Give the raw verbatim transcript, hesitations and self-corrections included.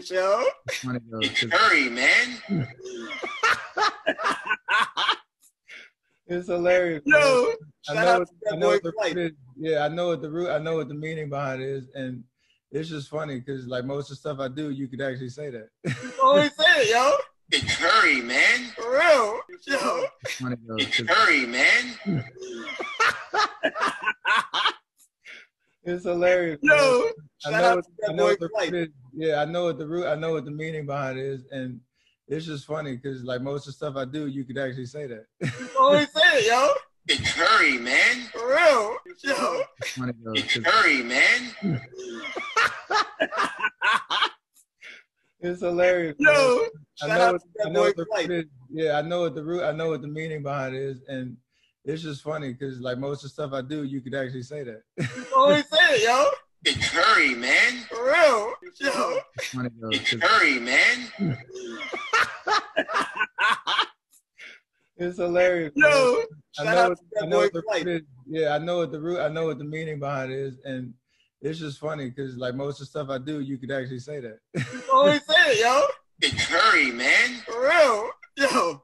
Show. Curry, man. It's hilarious. Yo, shout I know, out to that I know boy what the, yeah, I know what the root, I know what the meaning behind it is, and it's just funny because like most of the stuff I do, you could actually say that. You always say it, yo. It's Curry, man. For real. Yo. It's funny, yo, it's Curry, man. It's hilarious. Yo, shout I know, out to that I know what the, yeah, I know what the root, I know what the meaning behind it is, and it's just funny because like most of the stuff I do, you could actually say that. You always say it, yo. It's Curry, man. For real. Yo. It's funny, yo, it's Curry, man. It's hilarious. Yo, shout I know, out to that I know what the, yeah, I know what the root, I know what the meaning behind it is, and it's just funny because like most of the stuff I do, you could actually say that. You always say it, yo. It's Curry, man. For real. Yo. It's funny, yo, it's Curry, man. It's hilarious. Yo, shout I know, out to that I know boy what the, yeah, I know what the root, I know what the meaning behind it is, and it's just funny because like most of the stuff I do, you could actually say that. You always say it, yo. It's Curry, man. For real. Yo.